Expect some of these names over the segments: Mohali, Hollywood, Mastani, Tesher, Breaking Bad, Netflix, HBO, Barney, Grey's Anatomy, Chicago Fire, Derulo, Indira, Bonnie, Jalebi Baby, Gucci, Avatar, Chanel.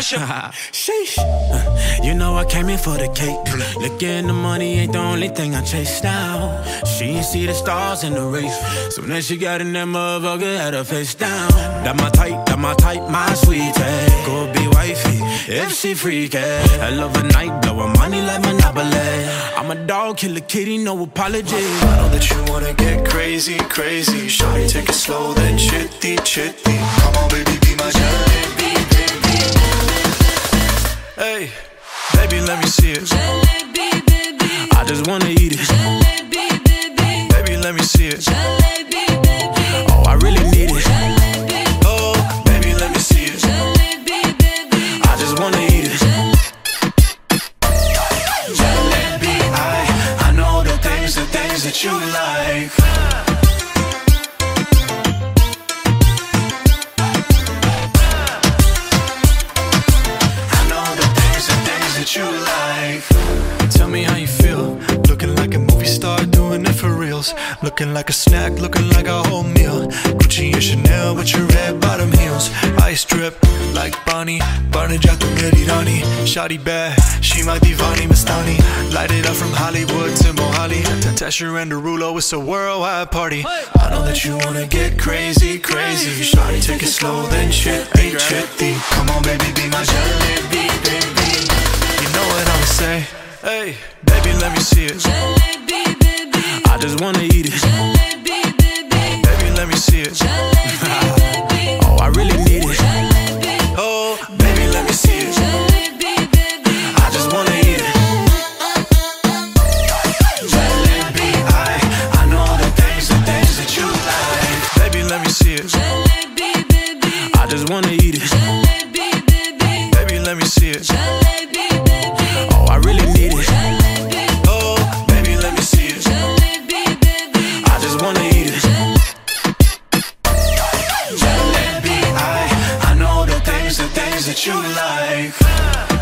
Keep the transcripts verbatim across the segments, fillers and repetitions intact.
Tesher. Sheesh. Uh, you know I came in for the cake. Looking the money ain't the only thing I chase now. She ain't see the stars in the race. So then she got in that motherfucker, had her face down. That my type, that my type, my sweetie. Go be wifey if she freaky. I love a night, blowin' money like Monopoly. I'm a dog, killer kitty, no apology. I know that you wanna get crazy, crazy. Shawty, take it slow, then chitty, chitty. Come on, baby, be my Jalebi, baby. Hey, baby, let me see it. Jalebi, baby. I just wanna eat it. Jalebi, baby. Baby, let me see it. Jalebi, baby. Oh, I really need it. Jalebi. Oh, baby, let me see it. Jalebi, baby. I just wanna eat it. Jalebi, I, I know the things, the things that you like. You like. Tell me how you feel. Looking like a movie star, doing it for reals. Looking like a snack, looking like a whole meal. Gucci and Chanel with your red bottom heels. Ice drip like Bonnie. Barney jack Indira. Shawty bad, she my divani Mastani. Light it up from Hollywood to Mohali. Tesher and Derulo, it's a worldwide party. I know that you wanna get crazy, crazy. Shawty, take it slow, then chitty, chitty. Come on, baby, be my Jalebi, baby. Know what I'ma say? Hey, baby, let me see it. Jalebi, baby. I just wanna eat it. Jalebi, baby. Baby, let me see it. Jalebi, baby. Oh, I really need it. Jalebi. Oh, baby, let me see it. Jalebi, baby. I just wanna eat it. Jalebi, I, I know the things, the things that you like. Baby, let me see it. Jalebi, baby. I just wanna eat it. Jalebi, baby. Baby, let me see it. Jalebi. I really need it. Jalebi. Oh, baby, let me see it. Jalebi, baby. I just wanna eat it. Jalebi, I, I know the things, the things that you like. I know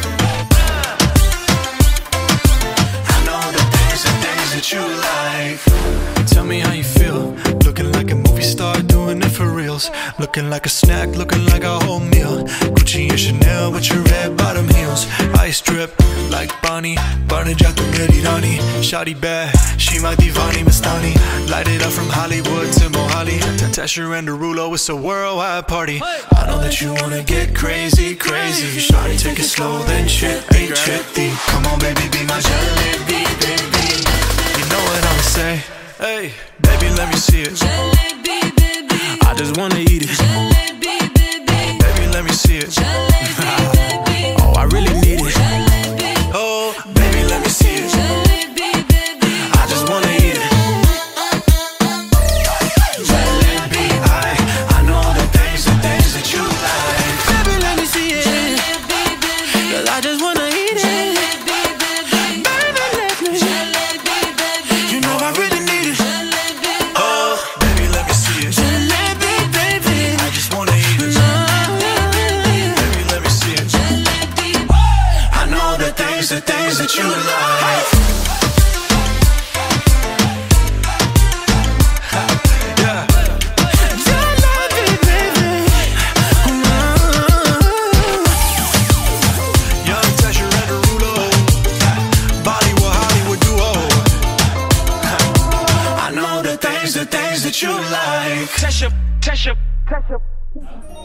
the things, the things that you like. Tell me how you feel. Looking like a movie star, doing it for reals. Looking like a snack, looking like a whole meal. Gucci and Chanel with your red bottom heels. Ice drip like Bonnie. Barney jack Indira. Shawty bad, she my divani Mastani. Light it up from Hollywood to Mohali. Tesher and Derulo, it's a worldwide party. I know that you wanna get crazy, crazy. Shawty, take it slow, then chitty, chitty. Come on, baby, be my Jalebi, baby. You know what I'ma say? Hey, baby, let me see it. Jalebi, baby. I just wanna eat it. Jalebi, baby. Baby, let me see it. Jalebi, baby. Oh, I really need it. Jalebi. Oh, baby, let me see it. Jalebi, baby. I just wanna eat it. Jalebi, I, I know the things, the things that you like. Baby, let me see it. Jalebi, baby. Girl, I just wanna eat it. Jalebi, baby. Baby, let me. Jalebi, baby. You know I really need it. The things that you like. Yeah. Jalebi, baby. Young Tesher and Derulo. Body with Hollywood duo. I know the things, the things that you like. Tesher, Tesher, Tesher.